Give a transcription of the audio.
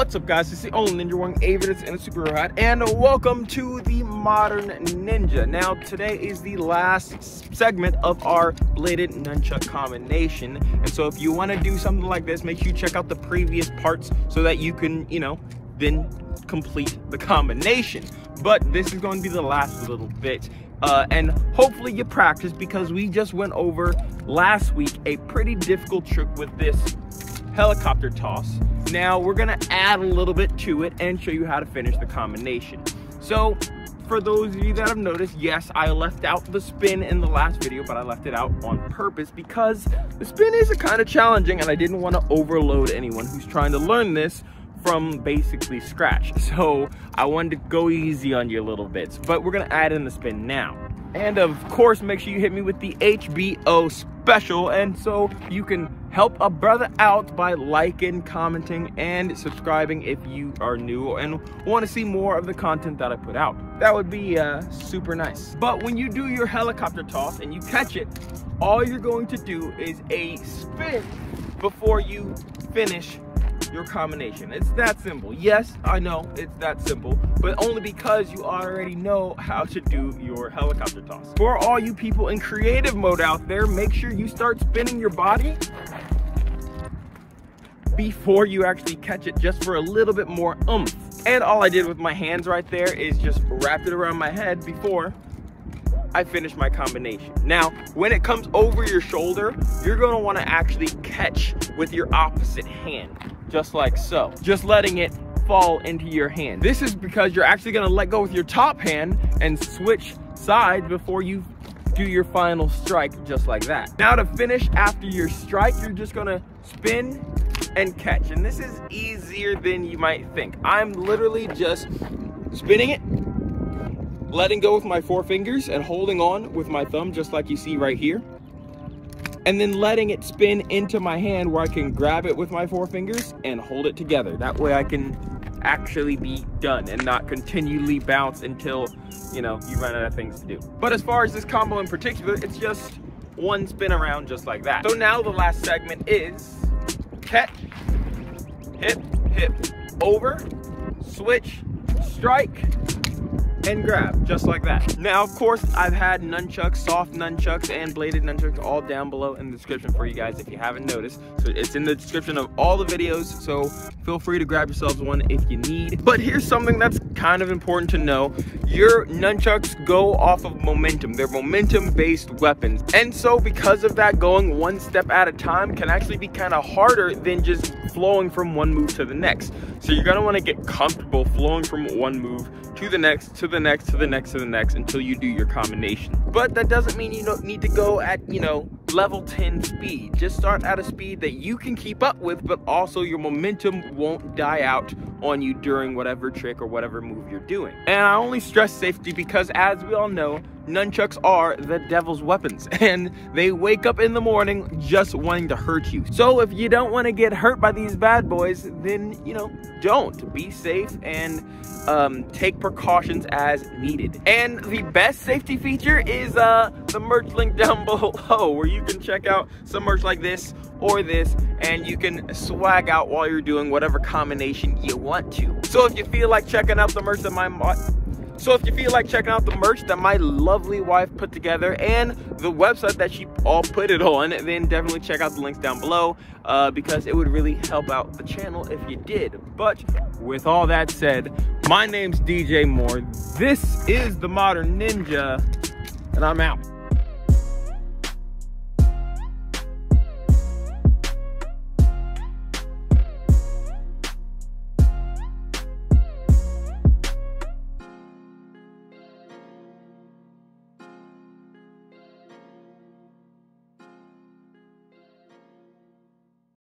What's up, guys? It's the old Ninja One, Avidus, and Superhero Hat, and welcome to the Modern Ninja. Now, today is the last segment of our bladed nunchuck combination, and so if you want to do something like this, make sure you check out the previous parts so that you can, then complete the combination. But this is going to be the last little bit. And hopefully you practice, because we just went over last week a pretty difficult trick with this helicopter toss. Now we're gonna add a little bit to it and show you how to finish the combination. So for those of you that have noticed, yes, I left out the spin in the last video, but I left it out on purpose because the spin is kind of challenging and I didn't want to overload anyone who's trying to learn this from basically scratch. So I wanted to go easy on you a little bit, but we're gonna add in the spin now. And of course, make sure you hit me with the HBO special, and so you can help a brother out by liking, commenting, and subscribing if you are new and want to see more of the content that I put out. That would be super nice. But when you do your helicopter toss and you catch it, all you're going to do is a spin before you finish your combination. It's that simple. Yes, I know it's that simple, but only because you already know how to do your helicopter toss. For all you people in creative mode out there, make sure you start spinning your body before you actually catch it, just for a little bit more oomph. And all I did with my hands right there is just wrap it around my head before I finish my combination. Now, when it comes over your shoulder, you're gonna wanna actually catch with your opposite hand, just like so. Just letting it fall into your hand. This is because you're actually gonna let go with your top hand and switch sides before you do your final strike, just like that. Now to finish after your strike, you're just gonna spin and catch. And this is easier than you might think. I'm literally just spinning it, letting go with my forefingers and holding on with my thumb, just like you see right here, and then letting it spin into my hand where I can grab it with my forefingers and hold it together. That way I can actually be done and not continually bounce until, you run out of things to do. But as far as this combo in particular, it's just one spin around, just like that. So now the last segment is catch, hip, hip, over, switch, strike, and grab, just like that. Now, of course, I've had nunchucks, soft nunchucks, and bladed nunchucks all down below in the description for you guys if you haven't noticed. So it's in the description of all the videos, so feel free to grab yourselves one if you need. But here's something that's kind of important to know. Your nunchucks go off of momentum. They're momentum-based weapons. And so because of that, going one step at a time can actually be kind of harder than just flowing from one move to the next. So you're gonna wanna get comfortable flowing from one move to the next, to the next, to the next, to the next, until you do your combination. But that doesn't mean you don't need to go at, level 10 speed. Just start at a speed that you can keep up with, but also your momentum won't die out on you during whatever trick or whatever move you're doing. And I only stress safety because, as we all know, nunchucks are the devil's weapons, and they wake up in the morning just wanting to hurt you. So if you don't want to get hurt by these bad boys, then don't. Be safe and take precautions as needed. And the best safety feature is the merch link down below, where you can check out some merch like this or this, and you can swag out while you're doing whatever combination you want to. So if you feel like checking out the merch that my lovely wife put together, and the website that she all put it on, then definitely check out the links down below, because it would really help out the channel if you did. But with all that said, my name's DJ Moore. This is the Modern Ninja, and I'm out.